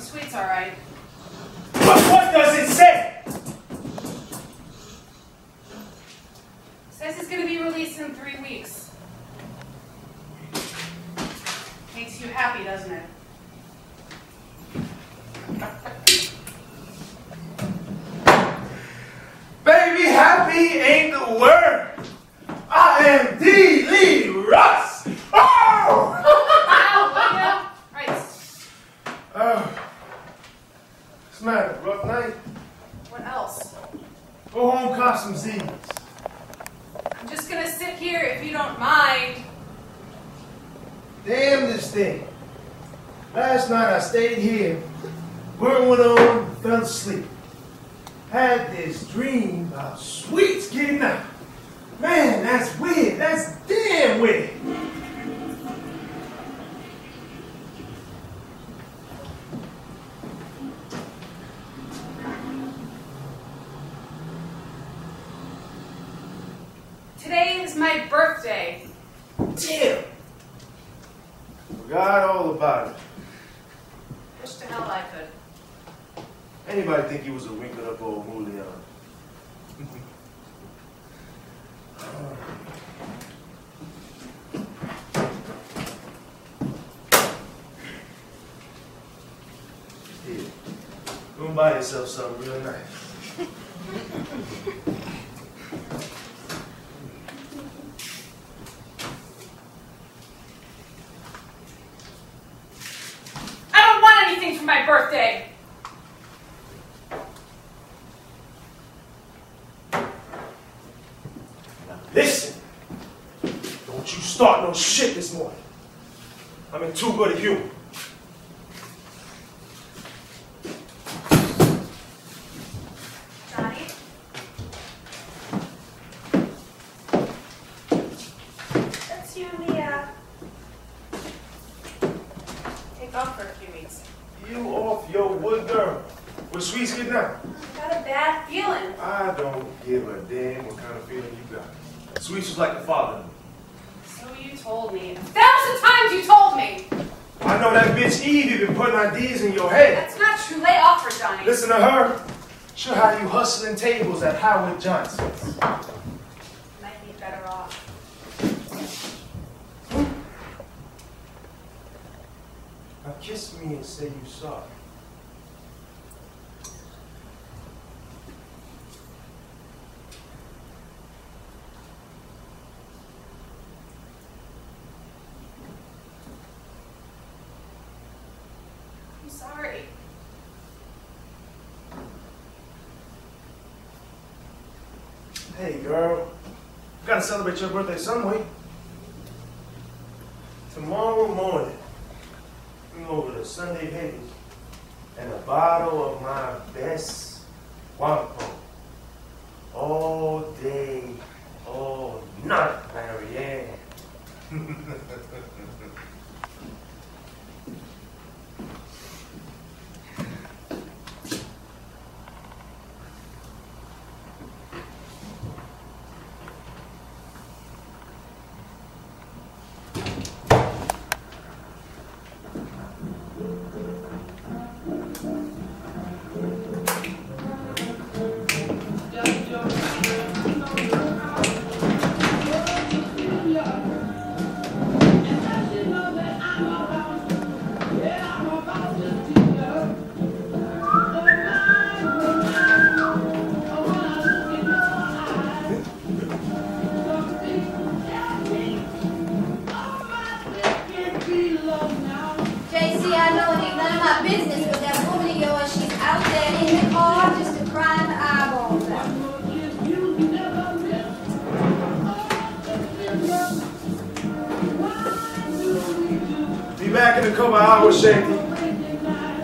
from Sweets, all right. But what does it say? It says he's going to be released in 3 weeks. Makes you happy, doesn't it? Baby, happy ain't the word. I am D. Lee Russ. Oh! Ow, right. What's the matter? Rough night? What else? Go home, cop some Z's. I'm just gonna sit here if you don't mind. Damn this thing. Last night I stayed here. Burn went on, fell asleep. Had this dream about Sweets getting out. Man, that's weird. That's damn weird. Today is my birthday. Damn. Forgot all about it. Wish to hell I could. Anybody think he was a winking up old Julio? Here, go and buy yourself something real nice. I don't want anything for my birthday. Listen, don't you start no shit this morning. I'm in too good a humor. Johnny? That's you, Leah. Take off for a few weeks. You off your wood, girl. What Sweets getting out? I got a bad feeling. I don't give a damn what kind of feeling you got. Sweets is like the father. So you told me. 1,000 times you told me! I know that bitch Eve been putting ideas in your head. That's not true. Lay off her, Johnny. Listen to her. Show how you hustling tables at Howard Johnson's. Might be better off. Now kiss me and say you're sorry. Sorry. Hey, girl. You gotta celebrate your birthday some way. Tomorrow morning, I'm over to Sunday Vintage and a bottle of my best Wampo. All day, all night, Marianne. Be back in a couple hours, Shanty.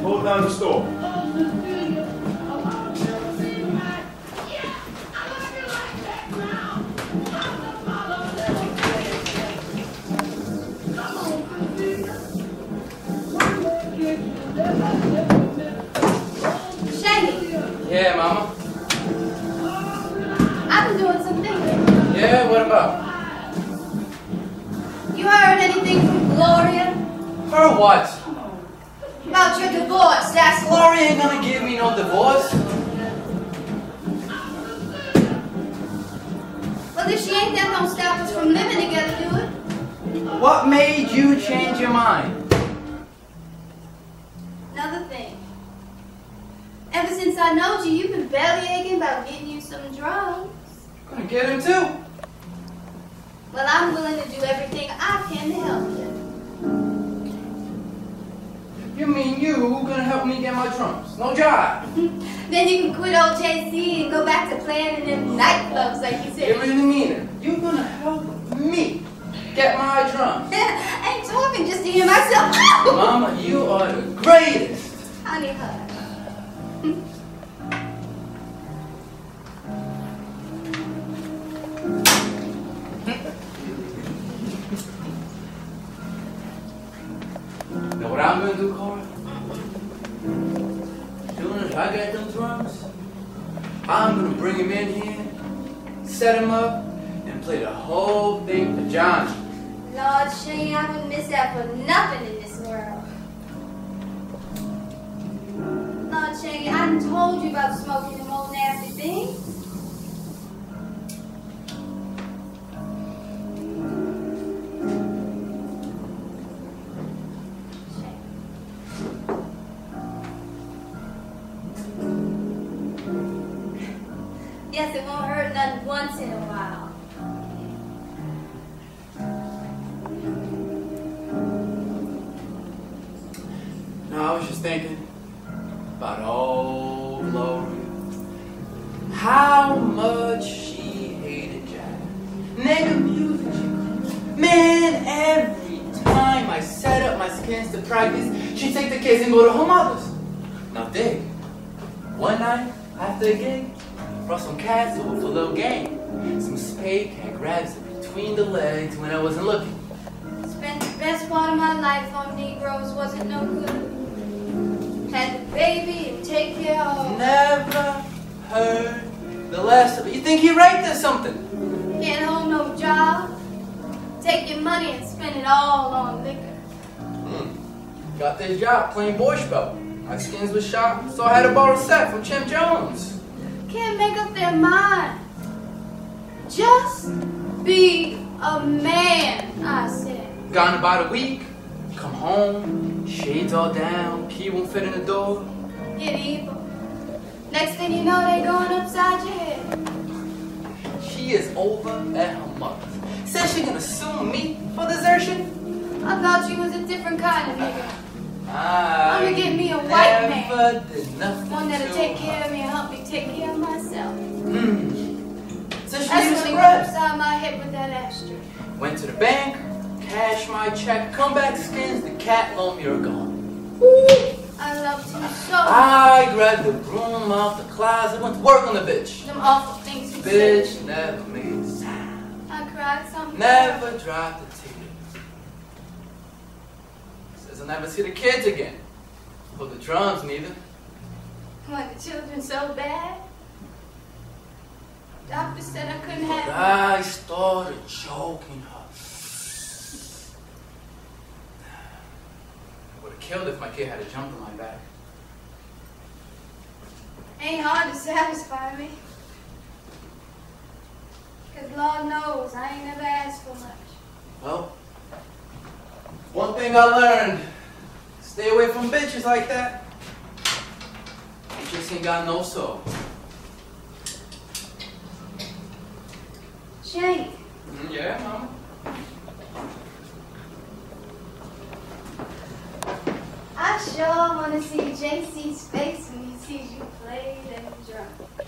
Hold down the store. Shanty. Yeah, Mama? I've been doing some thinking. Yeah, what about? You heard anything from Gloria? Or what? about your divorce. That's Laura ain't gonna give me no divorce. Well, if she ain't, that don't stop us from living together, do it? What made you change your mind? Another thing. Ever since I knowed you, you've been belly aching about getting you some drugs. Gonna get him too. Well, I'm willing to do everything I can to help you. You mean you gonna help me get my drums? No job. Then you can quit old JC and go back to playing in them nightclubs like you said. You really mean it? You gonna help me get my drums? I ain't talking just to hear myself out. Mama, you are the greatest. I need her. Know what I'm gonna do, Cora? As soon as I get them drums, I'm gonna bring him in here, set him up, and play the whole thing for Johnny. Lord Shane, I wouldn't miss that for nothing in this world. Lord Shane, I done told you about smoking them old nasty things. Yes, it won't hurt none once in a while. No, I was just thinking about old Glory. How much she hated Jack. Nigga music. Man, every time I set up my skins to practice, she'd take the kids and go to her mother's. Now dig. One night after the gig, brought some cats over for a little game. Some spade cat grabs it between the legs when I wasn't looking. Spent the best part of my life on Negroes, wasn't no good. Had the baby and take care of. Never heard the last of it. You think he raped or something? Can't hold no job. Take your money and spend it all on liquor. Got this job playing borscht belt. My skins was shot, so I had to borrow a set from Jim Jones. Can't make up their mind. Just be a man, I said. Gone about a week, come home, shades all down, key won't fit in the door. Get evil. Next thing you know, they going upside your head. She is over at her mother's. Says she gonna sue me for desertion? I thought you was a different kind of nigga. I'm gonna get me a white man. One that'll take care of me and help me take care of myself. So she that's when I upside my head with that ashtray. Went to the bank, cashed my check, come back skins, the cat loaned me her gone. I loved you so much. I grabbed the broom off the closet, went to work on the bitch. Them awful things you bitch said. Bitch never made a sound. I cried something. Never dropped a tear. I'll never see the kids again. Or the drums, neither. Like the children so bad? Doctor said I couldn't have them. I started choking her. I would have killed if my kid had a jump on my back. Ain't hard to satisfy me. Because Lord knows I ain't never asked for much. Well, one thing I learned, stay away from bitches like that. You just ain't got no soul. Shane. Yeah, Mama? I sure want to see JC's face when he sees you play them drums.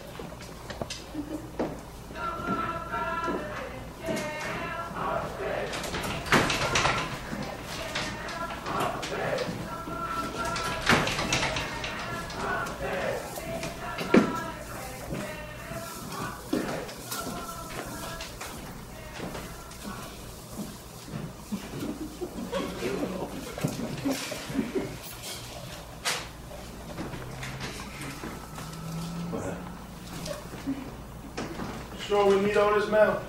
Sure, we need all this now.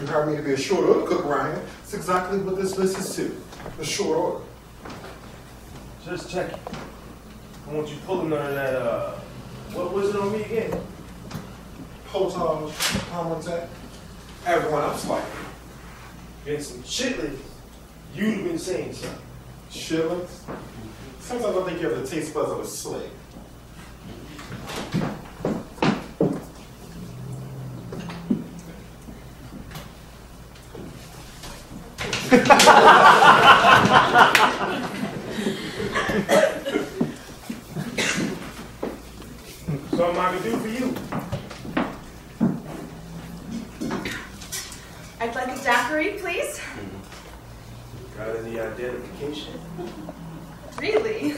You hired me to be a short order cook, Ryan. It's exactly what this list is to. A short order. Just check it. I want you pulling none of that, what was it on me again? Potards, Palmertech, everyone else like it. And some chitlins. You've been saying something. Chitlins? Sometimes I think you have the taste buds of a slave. Something I can do for you. I'd like a daiquiri, please. Got any identification? Really?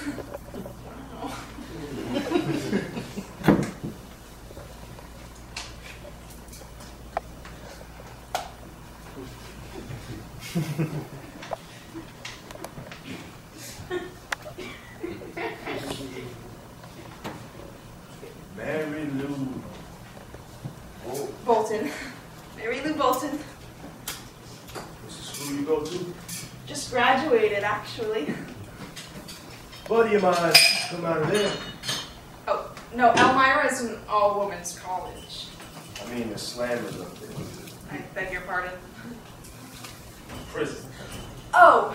Mary Lou Bolton. Mary Lou Bolton. This is school you go to? Just graduated, actually. Buddy of mine, come out of there. Oh, no, Elmira is an all-women's college. I mean, the slam is up there. I beg your pardon? Prison. Oh,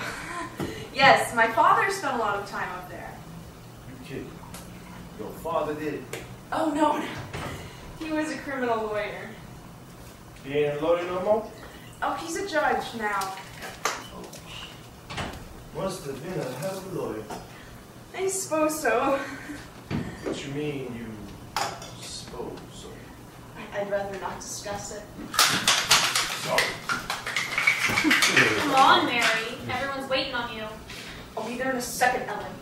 yes, my father spent a lot of time up there. You kidding? Your father did? Oh, no, no. He was a criminal lawyer. He ain't a lawyer no more? Oh, he's a judge now. Must have been a hell of a lawyer. I suppose so. What you mean, you suppose so? I'd rather not discuss it. Sorry. Come on, Mary. Everyone's waiting on you. I'll be there in a second, Ellen.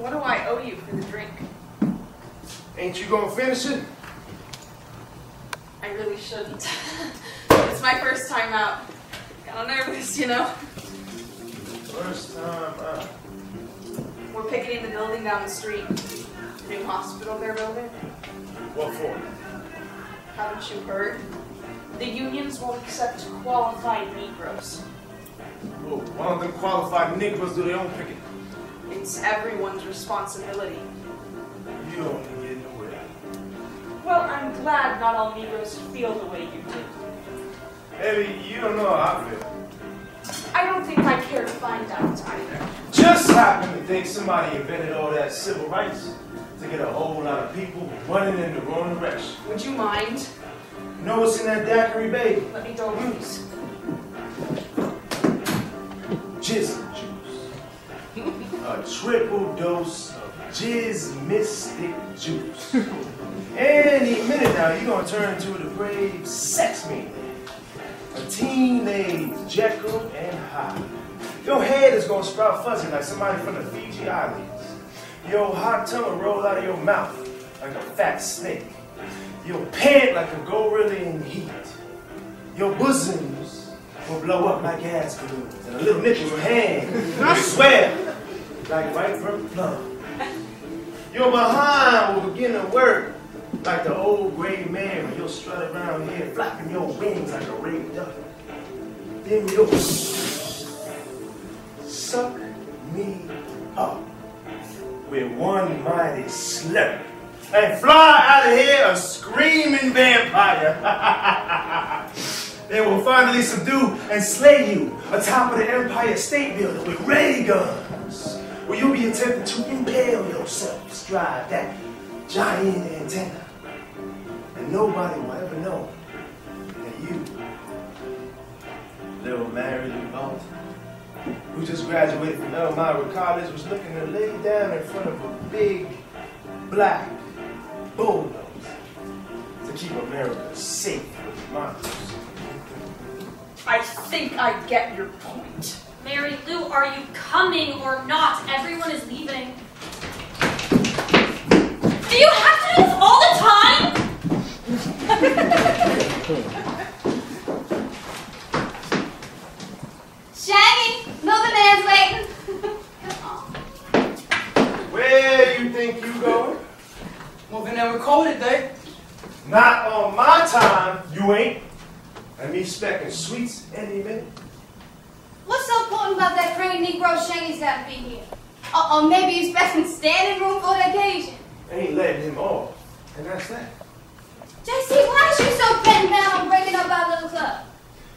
What do I owe you for the drink? Ain't you gonna finish it? I really shouldn't. It's my first time out. Kinda nervous, you know? First time out. We're picketing the building down the street. The new hospital they're building. What for? Haven't you heard? The unions won't accept qualified Negroes. Whoa, why don't them qualified Negroes do their own picketing? It's everyone's responsibility. You don't get in the way. Well, I'm glad not all Negroes feel the way you do. Baby, you don't know how I feel. I don't think I care to find out either. Just happen to think somebody invented all that civil rights to get a whole lot of people running in the wrong direction. Would you mind? You know what's in that daiquiri, baby? Let me go loose. Jizz. A triple dose of jizz mystic juice. Any minute now, you're going to turn into the brave sex maniac. A teenage Jekyll and Hyde. Your head is going to sprout fuzzy like somebody from the Fiji Islands. Your hot tongue will roll out of your mouth like a fat snake. You'll pant like a gorilla in heat. Your bosoms will blow up like gas balloons. And a little nipple will hang. I swear. Like right from plum. Your behind will begin to work like the old gray man when you'll strut around here flapping your wings like a raved duck. Then you'll suck me up with one mighty slurp and fly out of here a screaming vampire. They will finally subdue and slay you atop of the Empire State Building with ray guns. Well, you'll be attempting to impale yourself astride that giant antenna. And nobody will ever know that you, little Mary Lou Bolton, who just graduated from Elmira College, was looking to lay down in front of a big black bulldozer to keep America safe from monsters. I think I get your point. Mary Lou, are you coming or not? Everyone is leaving. Do you have to do this all the time? and then record it, Dave. Not on my time, you ain't. And me specking sweets any minute. What's so important about that pretty Negro Shangy's got to be here? Or maybe he's specking standing room for the occasion. I ain't letting him off, and that's that. JC, why is you so bent down on breaking up our little club?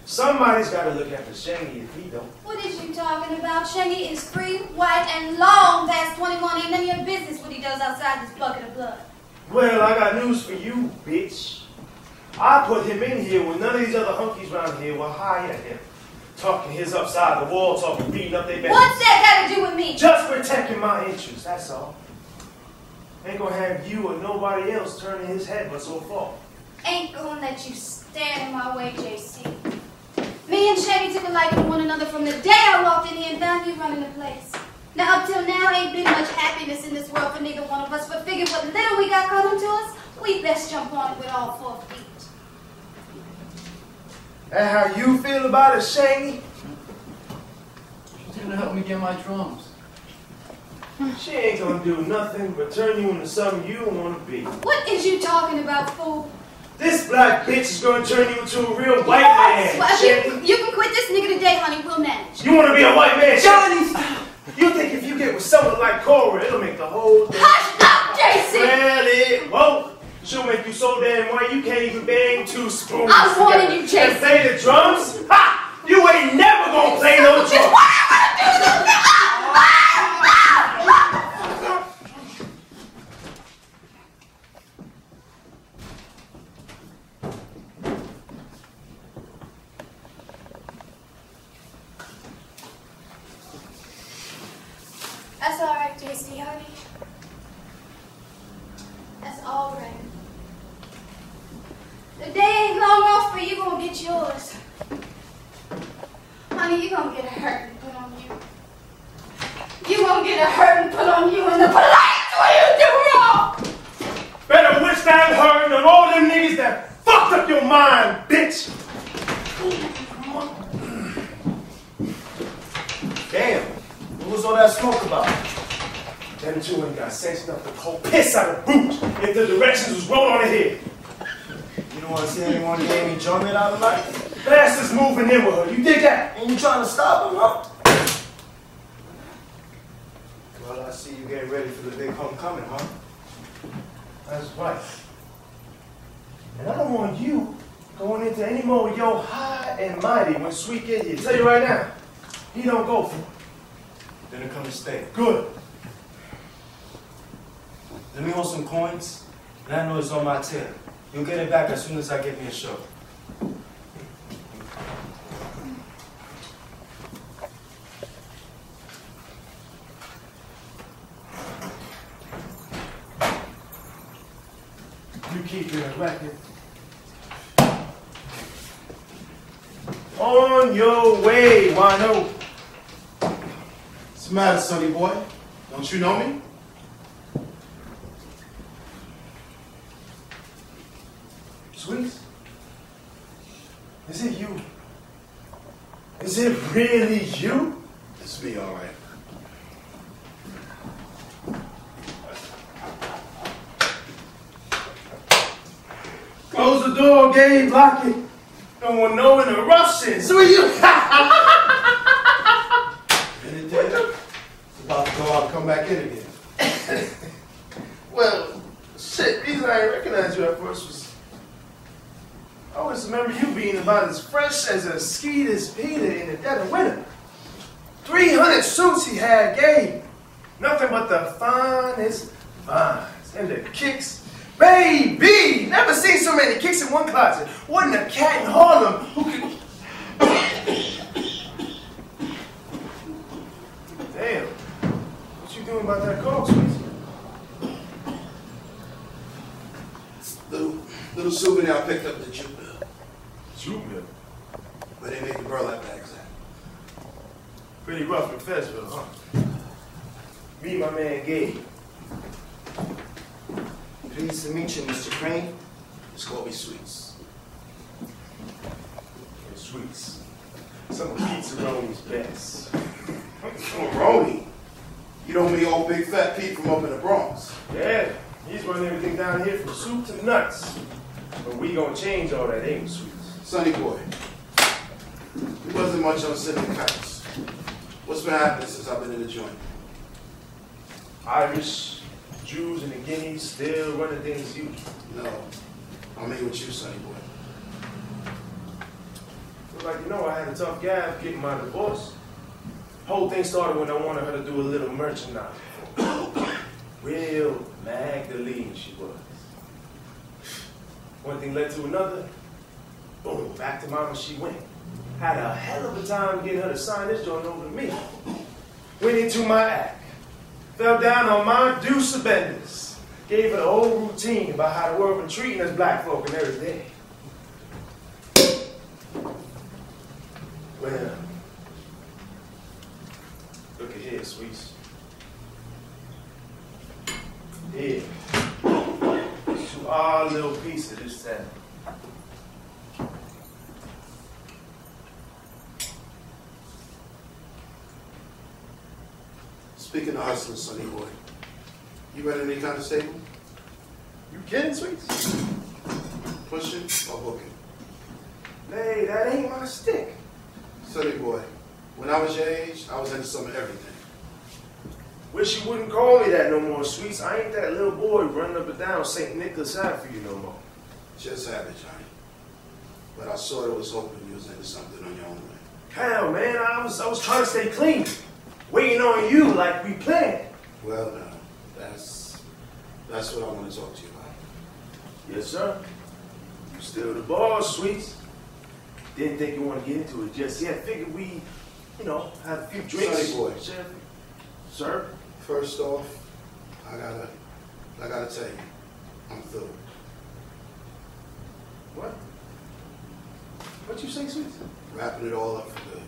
Somebody's got to look after Shangy if he don't. What is you talking about? Shangy is free, white, and long past 21. Ain't none of your business what he does outside this bucket of blood. Well, I got news for you, bitch. I put him in here when none of these other hunkies around here will hire him. Talking his upside the wall, talking beating up their back. What's that got to do with me? Just protecting my interests, that's all. Ain't gonna have you or nobody else turning his head but so far. Ain't gonna let you stand in my way, JC. Me and Shangy took a liking to one another from the day I walked in here and found you running the place. Now, up till now, ain't been much happiness in this world for neither one of us, but figure what little we got coming to us, we best jump on it with all 4 feet. That's how you feel about it, Shangy? She's gonna help me get my drums. She ain't gonna do nothing but turn you into something you don't wanna be. What is you talking about, fool? This black bitch is gonna turn you into a real white man. Well, you can quit this nigga today, honey. We'll manage. You wanna be a white man, Johnny? You think if you get with someone like Cora, it'll make the whole thing. Hush up, JC! Well, it won't. She'll make you so damn white you can't even bang 2 spoons. I'm warning you, JC. And play the drums? Ha! You ain't never gonna play no drums. Why do I wanna do this? That's all right, JC, honey. That's all right. The day ain't long off, but you're gonna get yours. Honey, you're gonna get a hurt and put on you. You're gonna get a hurt and put on you, and the police will do wrong! Better wish that hurt than all them niggas that fucked up your mind, bitch! Damn. What's all that smoke about? Them two ain't got sense enough to cold piss out of boot if the directions was wrong on here. You don't want to see anyone getting enjoyment out of life? Fast is moving in with her, you dig that? And you trying to stop him, huh? Well, I see you getting ready for the big homecoming, huh? That's right. And I don't want you going into any more of your high and mighty when Sweet get here. Tell you right now, he don't go for it. Then it comes to stay. Good. Let me hold some coins, and I know it's on my tail. You'll get it back as soon as I get me a show. You keep your racket. On your way, Wano. What's the matter, sonny boy? Don't you know me? Sweets? Is it you? Is it really you? It's me, all right. Close the door, Gabe, lock it. Don't want no interruption. So you. Come back in again. Well, shit, the reason I didn't recognize you at first was I always remember you being about as fresh as a skeeter's Peter in the dead of winter. 300 suits he had, Gabe. Nothing but the finest vines and the kicks. Baby, never seen so many kicks in one closet. Wasn't a cat in Harlem who could. What are you doing about that call, Sweets? Little souvenir I picked up at the jute mill. Jute mill? But they make the burlap bags out. Pretty rough in Fessville, huh? Meet my man Gabe. Pleased to meet you, Mr. Crane. Just call me Sweets. Hey, Sweets. Some of pizzaronis best. Pizzaronis? You know me, old big fat Pete from up in the Bronx. Yeah, He's running everything down here from soup to nuts. But we gonna change all that, ain't we, sweets? Sonny boy, it wasn't much on sitting in the couch. What's been happening since I've been in the joint? Irish, Jews, and the Guineas still running things as usual. No, I'm here with you, Sonny boy. But like you know, I had a tough gab getting my divorce. Whole thing started when I wanted her to do a little merchandise. Real Magdalene she was. One thing led to another. Boom, back to mama she went. Had a hell of a time getting her to sign this joint over to me. Went into my act. Fell down on my deuce benders. Gave her the whole routine about how the world been treating us black folk and everything. Well, look at here, sweets. Here, to our little piece of this town. Speaking of hustling, Sonny boy, you ready to any kind of statement? You kidding, sweets? Pushing or hooking? Nay, that ain't my stick. Sonny boy, when I was your age, I was into some of everything. Wish you wouldn't call me that no more, sweets. I ain't that little boy running up and down St. Nicholas Ave for you no more. Just have it, Johnny. But I saw it was hoping you was into something on your own way. Hell, man, I was trying to stay clean. Waiting on you like we planned. Well, now, that's what I want to talk to you about. Yes, sir. You still the boss, sweets. Didn't think you want to get into it just yet. Figured we, you know, have a few drinks. Sonny boy. Sir? First off, I gotta tell you, I'm through. What? What you say, sweets? Wrapping it all up for good.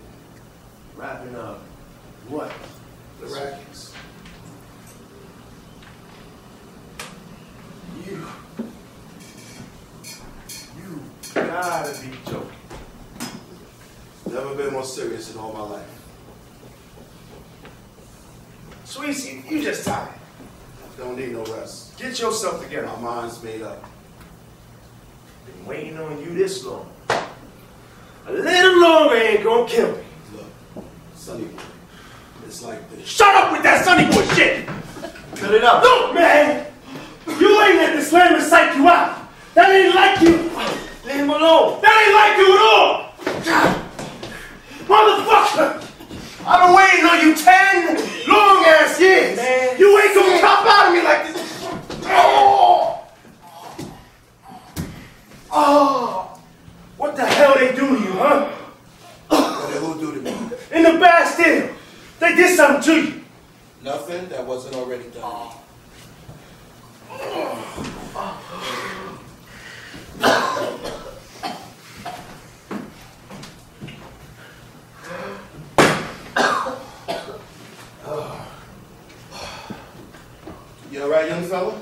Wrapping up what? The rackets. You gotta be joking. Never been more serious in all my life. Sweets, you just tired. Don't need no rest. Get yourself together. My mind's made up. Been waiting on you this long. A little longer ain't gonna kill me. Look, Sonny boy, it's like this. Shut up with that Sonny boy shit! Cut it up. Look, man! You ain't let this slamming psych you out. That ain't like you. Leave him alone. That ain't like you at all. Motherfucker! I've been waiting on you 10 long-ass years! Man. You ain't gonna pop out of me like this! Oh. Oh! What the hell they do to you, huh? What the hell do to me? In the Bastille! They did something to you! Nothing that wasn't already done. Oh. Oh. Oh. You all right, young fella?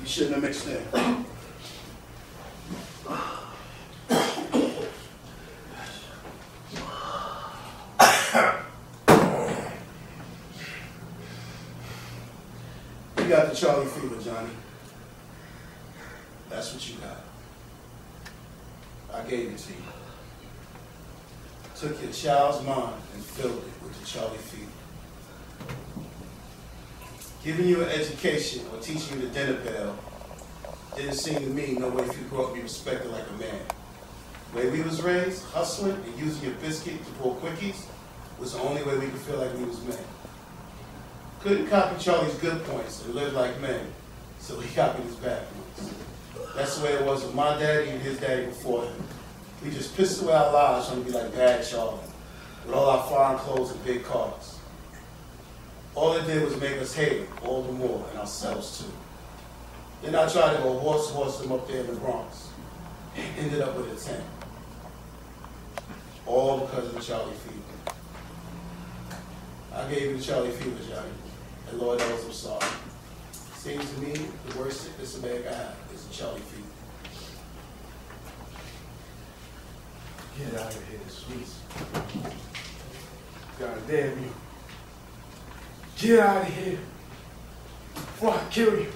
You shouldn't have mixed in. You got the Charlie fever, Johnny. That's what you got. I gave it to you. Took your child's mind and filled it with the Charlie fever. Giving you an education or teaching you the dinner bell didn't seem to me no way if you grew up be respected like a man. The way we was raised, hustling and using your biscuit to pull quickies was the only way we could feel like we was men. Couldn't copy Charlie's good points and live like men, so we copied his bad points. That's the way it was with my daddy and his daddy before him. We just pissed away our lives trying to be like bad Charlie, with all our fine clothes and big cars. All it did was make us hate him all the more, and ourselves too. Then I tried to go horse him up there in the Bronx, and ended up with a 10. All because of the Charlie fever. I gave you the Charlie fever, Johnny, and Lord knows I'm sorry. Seems to me the worst sickness a man got is the Charlie fever. Get out of here, sweets. God damn you. Get out of here before I kill you.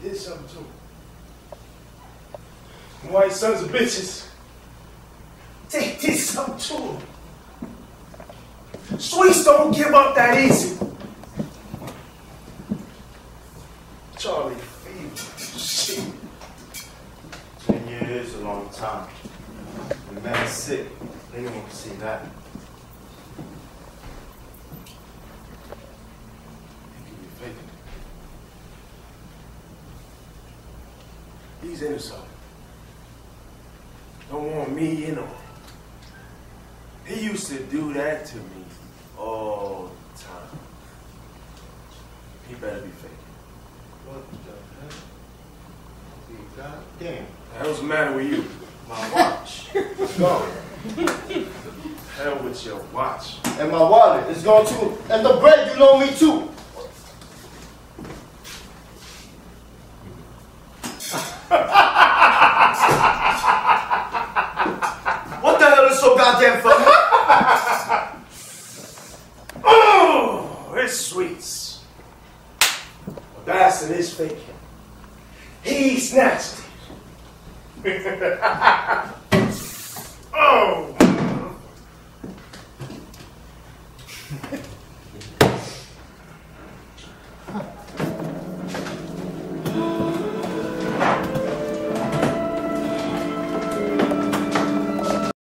Did something to them. White sons of bitches. They did something to them. Sweets don't give up that easy. Charlie Fever. Shit. 10 years is a long time. The man's sick. They don't want to see that. He's innocent. Don't want me in him. He used to do that to me all the time. He better be faking. What the hell? Goddamn. What's the matter with you? My watch. It's gone. Hell with your watch. And my wallet is gone too. And the bread you loan me too. What the hell is so goddamn funny? Oh, it's sweets. But that's in his faking. He's nasty. Oh.